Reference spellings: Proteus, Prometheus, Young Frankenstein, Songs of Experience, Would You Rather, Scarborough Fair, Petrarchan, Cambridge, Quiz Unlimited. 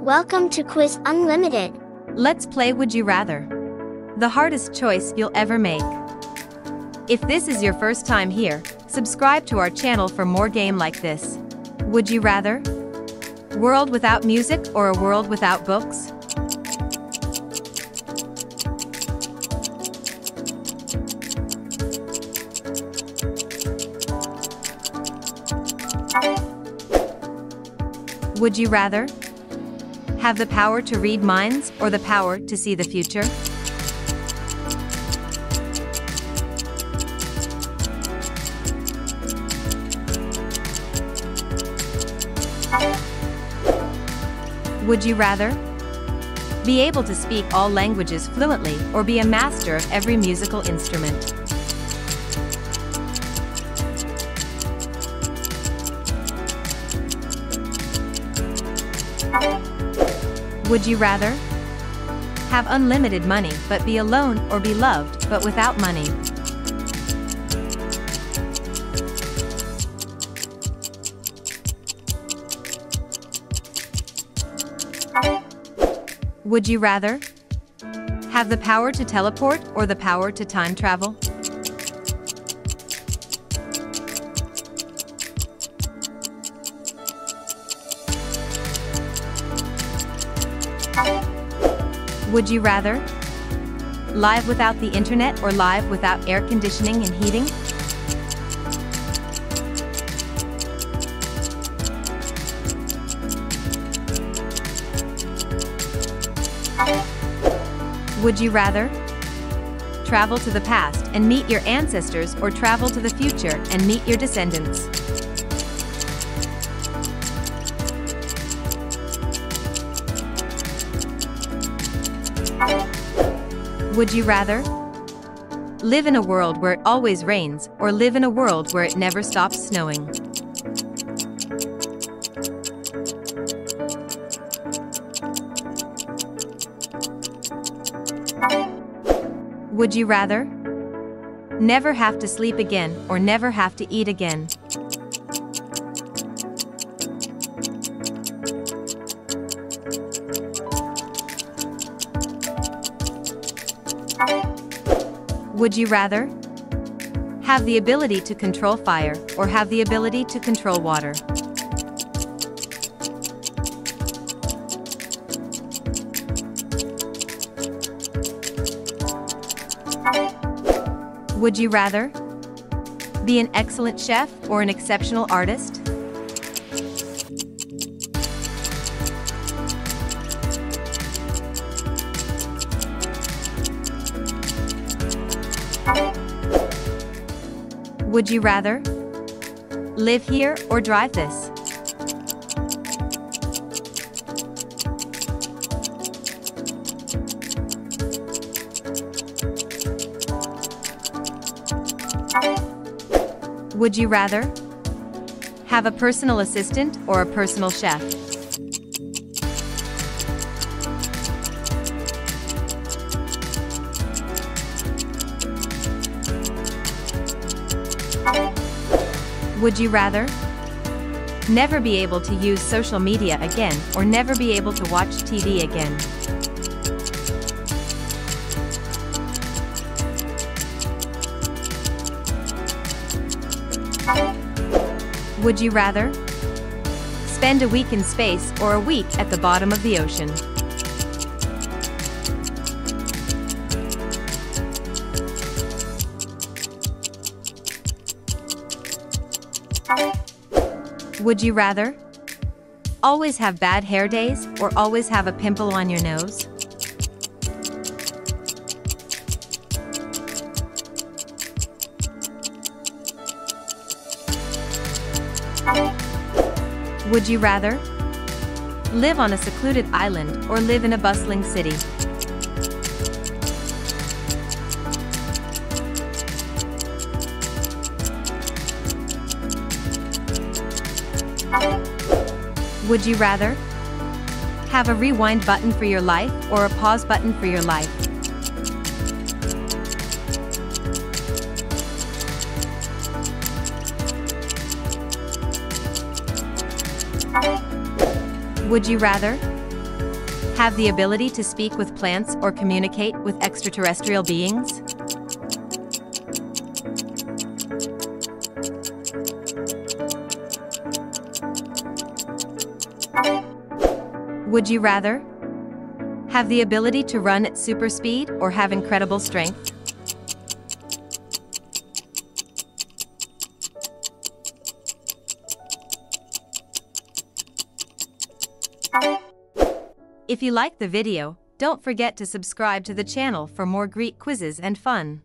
Welcome to Quiz Unlimited. Let's play Would You Rather? The hardest choice you'll ever make. If this is your first time here, subscribe to our channel for more game like this. Would you rather? World without music or a world without books? Would you rather? Have the power to read minds, or the power to see the future? Would you rather? Be able to speak all languages fluently, or be a master of every musical instrument? Would you rather? Have unlimited money, but be alone, or be loved, but without money? Would you rather? Have the power to teleport, or the power to time travel? Would you rather? Live without the internet or live without air conditioning and heating? Would you rather? Travel to the past and meet your ancestors, or travel to the future and meet your descendants? Would you rather? Live in a world where it always rains, or live in a world where it never stops snowing? Would you rather? Never have to sleep again, or never have to eat again? Would you rather? Have the ability to control fire, or have the ability to control water? Would you rather? Be an excellent chef, or an exceptional artist? Would you rather? Live here or drive this? Would you rather? Have a personal assistant or a personal chef? Would you rather? Never be able to use social media again, or never be able to watch TV again? Would you rather? Spend a week in space, or a week at the bottom of the ocean? Would you rather? Always have bad hair days, or always have a pimple on your nose? Would you rather? Live on a secluded island, or live in a bustling city? Would you rather? Have a rewind button for your life, or a pause button for your life? Would you rather? Have the ability to speak with plants or communicate with extraterrestrial beings? Would you rather have the ability to run at super speed or have incredible strength? If you like the video, don't forget to subscribe to the channel for more Greek quizzes and fun.